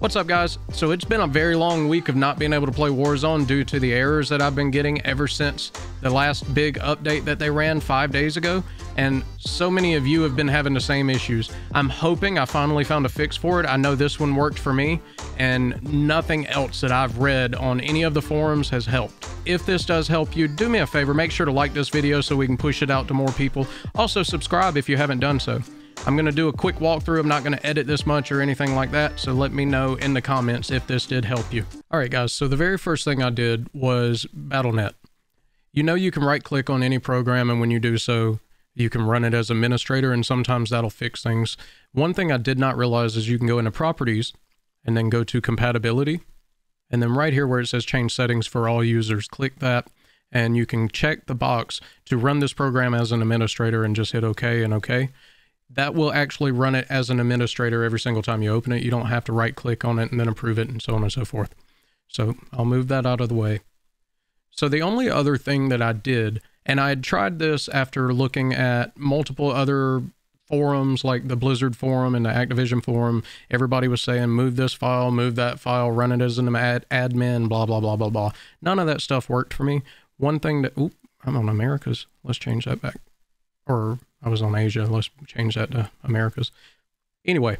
What's up, guys? So it's been a very long week of not being able to play Warzone due to the errors that I've been getting ever since the last big update that they ran 5 days ago, and so many of you have been having the same issues. I'm hoping I finally found a fix for it. I know this one worked for me, and nothing else that I've read on any of the forums has helped. If this does help you, do me a favor, make sure to like this video so we can push it out to more people. Also, subscribe if you haven't done so. I'm going to do a quick walkthrough. I'm not going to edit this much or anything like that, so let me know in the comments if this did help you. All right, guys, so the very first thing I did was battle.net. You know, you can right-click on any program, and when you do so, you can run it as administrator, and sometimes that'll fix things. One thing I did not realize is you can go into Properties, and then go to Compatibility, and then right here where it says Change Settings for All Users, click that, and you can check the box to run this program as an administrator and just hit OK and OK. That will actually run it as an administrator every single time you open it. You don't have to right-click on it and then approve it and so on and so forth. So I'll move that out of the way. So the only other thing that I did, and I had tried this after looking at multiple other forums like the Blizzard forum and the Activision forum, everybody was saying move this file, move that file, run it as an admin, blah, blah, blah, blah, blah. None of that stuff worked for me. One thing that, oop, I'm on Americas. Let's change that back. Or I was on Asia. Let's change that to Americas. Anyway,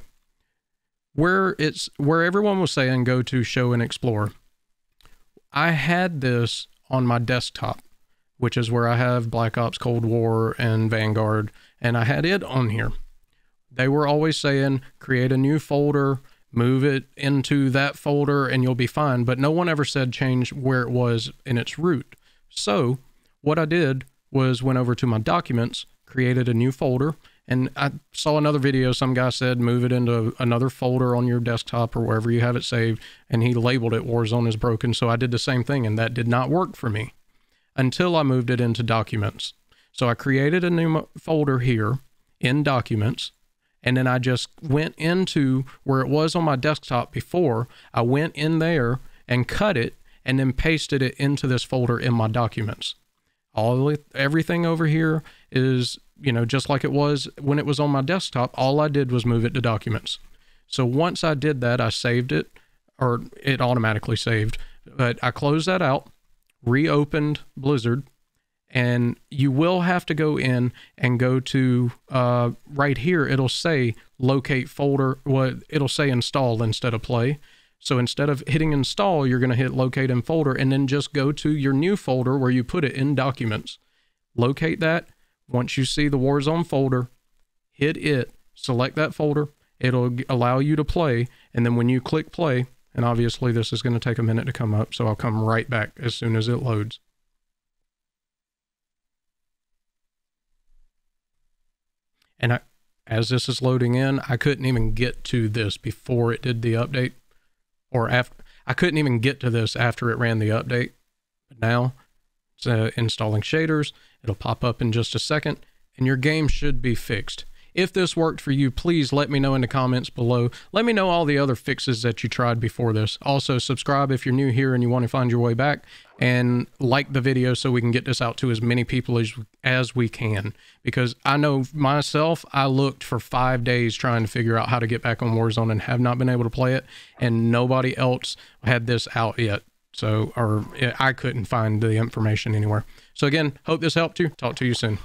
where everyone was saying go to Show and Explore. I had this on my desktop, which is where I have Black Ops, Cold War, and Vanguard, and I had it on here. They were always saying create a new folder, move it into that folder, and you'll be fine. But no one ever said change where it was in its root. So what I did was went over to my documents, created a new folder, and I saw another video. Some guy said move it into another folder on your desktop or wherever you have it saved, and he labeled it Warzone is broken. So I did the same thing, and that did not work for me until I moved it into Documents. So I created a new folder here in Documents, and then I just went into where it was on my desktop before. I went in there and cut it and then pasted it into this folder in my Documents. Everything over here is, you know, just like it was when it was on my desktop. All I did was move it to Documents. So once I did that, I saved it, or it automatically saved, but I closed that out, reopened Blizzard, and you will have to go in and go to, right here, it'll say locate folder. Well, it'll say install instead of play. So instead of hitting install, you're going to hit locate in folder, and then just go to your new folder where you put it in Documents. Locate that. Once you see the Warzone folder, hit it, select that folder. It'll allow you to play. And then when you click play, and obviously this is going to take a minute to come up, so I'll come right back as soon as it loads. And as this is loading in, I couldn't even get to this before it did the update. Or after, I couldn't even get to this after it ran the update. But now it's installing shaders. It'll pop up in just a second, and your game should be fixed. If this worked for you, please let me know in the comments below. Let me know all the other fixes that you tried before this. Also, subscribe if you're new here and you want to find your way back, and like the video so we can get this out to as many people as we can. Because I know myself, I looked for 5 days trying to figure out how to get back on Warzone and have not been able to play it, and nobody else had this out yet. So, or I couldn't find the information anywhere. So again, hope this helped you. Talk to you soon.